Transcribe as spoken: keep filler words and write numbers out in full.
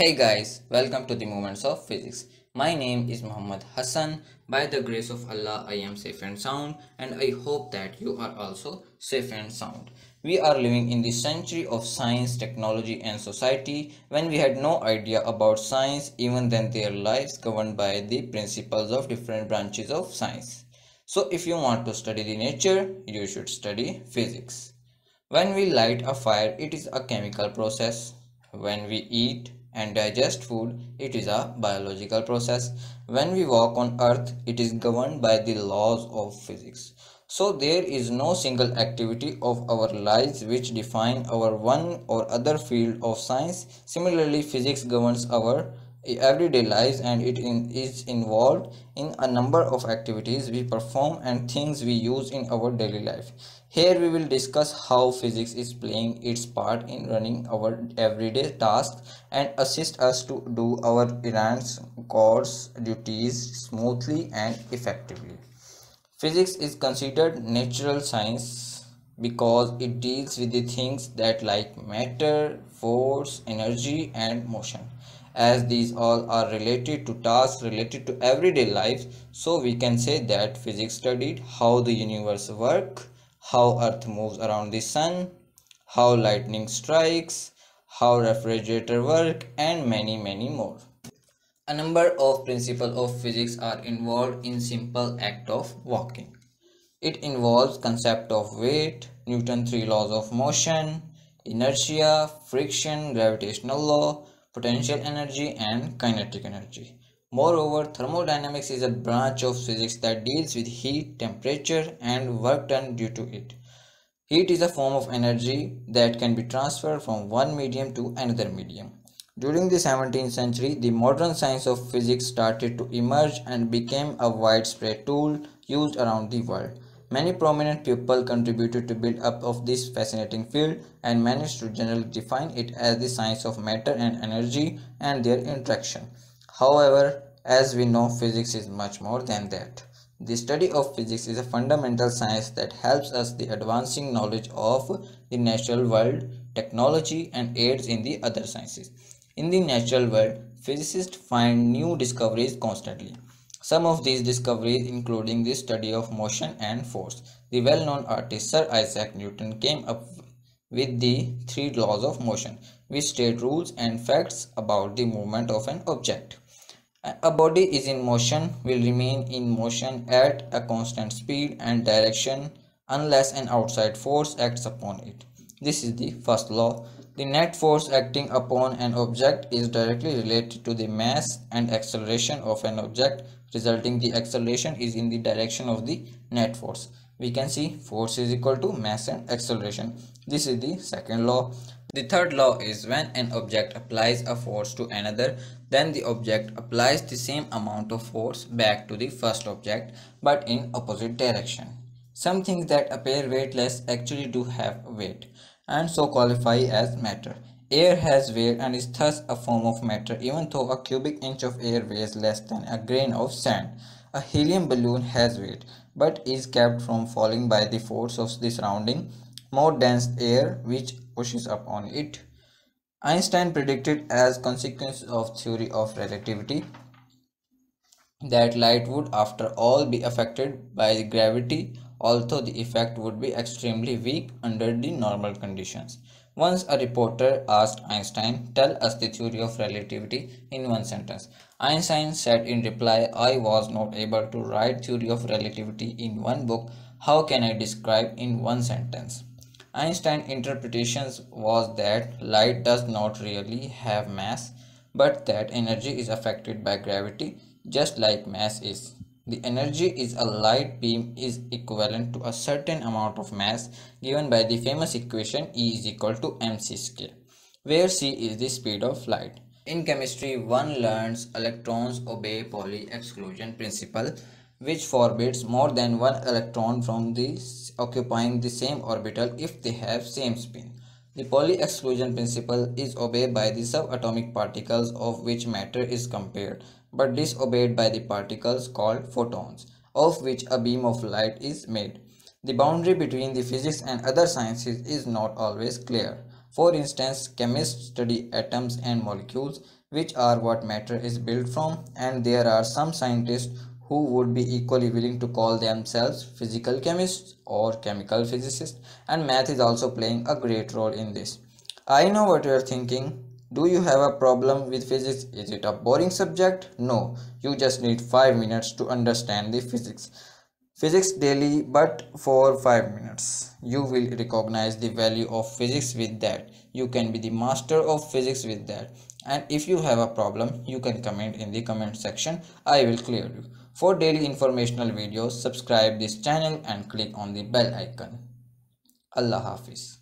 Hey guys, welcome to the Moments of Physics. My name is Muhammad Hassan. By the grace of Allah, I am safe and sound, and I hope that you are also safe and sound. We are living in the century of science, technology and society, when we had no idea about science, even then their lives governed by the principles of different branches of science. So if you want to study the nature, you should study physics. When we light a fire, it is a chemical process. When we eat and digest food, it is a biological process. When we walk on earth, it is governed by the laws of physics. So there is no single activity of our lives which define our one or other field of science. Similarly, physics governs our everyday lives, and it in, is involved in a number of activities we perform and things we use in our daily life. Here we will discuss how physics is playing its part in running our everyday tasks and assist us to do our errands, chores, duties smoothly and effectively. Physics is considered natural science because it deals with the things that like matter, force, energy and motion. As these all are related to tasks related to everyday life, so we can say that physics studied how the universe works, how earth moves around the sun, how lightning strikes, how refrigerator work, and many many more. A number of principles of physics are involved in simple act of walking. It involves concept of weight, Newton's three laws of motion, inertia, friction, gravitational law, potential energy and kinetic energy. Moreover, thermodynamics is a branch of physics that deals with heat, temperature and work done due to it. Heat is a form of energy that can be transferred from one medium to another medium. During the seventeenth century, the modern science of physics started to emerge and became a widespread tool used around the world. Many prominent people contributed to build up of this fascinating field and managed to generally define it as the science of matter and energy and their interaction. However, as we know, physics is much more than that. The study of physics is a fundamental science that helps us the advancing knowledge of the natural world, technology, and aids in the other sciences. In the natural world, physicists find new discoveries constantly. Some of these discoveries including the study of motion and force. The well-known artist Sir Isaac Newton came up with the three laws of motion, which state rules and facts about the movement of an object. A body is in motion will remain in motion at a constant speed and direction unless an outside force acts upon it. This is the first law. The net force acting upon an object is directly related to the mass and acceleration of an object, resulting the acceleration is in the direction of the net force. We can see force is equal to mass and acceleration. This is the second law. The third law is when an object applies a force to another, then the object applies the same amount of force back to the first object but in opposite direction. Some things that appear weightless actually do have weight and so qualify as matter. Air has weight and is thus a form of matter, even though a cubic inch of air weighs less than a grain of sand. A helium balloon has weight but is kept from falling by the force of the surrounding more dense air which pushes upon it. Einstein predicted as consequence of theory of relativity that light would after all be affected by gravity, although the effect would be extremely weak under the normal conditions. Once a reporter asked Einstein, "Tell us the theory of relativity in one sentence." Einstein said in reply, "I was not able to write theory of relativity in one book. How can I describe in one sentence?" Einstein's interpretation was that light does not really have mass, but that energy is affected by gravity just like mass is. The energy in a light beam is equivalent to a certain amount of mass given by the famous equation E is equal to m c squared, where c is the speed of light. In chemistry, one learns electrons obey Pauli exclusion principle, which forbids more than one electron from the occupying the same orbital if they have same spin. The Pauli exclusion principle is obeyed by the subatomic particles of which matter is compared, but disobeyed by the particles called photons, of which a beam of light is made. The boundary between the physics and other sciences is not always clear. For instance, chemists study atoms and molecules, which are what matter is built from, and there are some scientists who would be equally willing to call themselves physical chemists or chemical physicists, and math is also playing a great role in this. I know what you are thinking. Do you have a problem with physics? Is it a boring subject? No, you just need five minutes to understand the physics. Physics daily, but for five minutes. You will recognize the value of physics with that. You can be the master of physics with that. And if you have a problem, you can comment in the comment section. I will clear you. For daily informational videos, subscribe this channel and click on the bell icon. Allah Hafiz.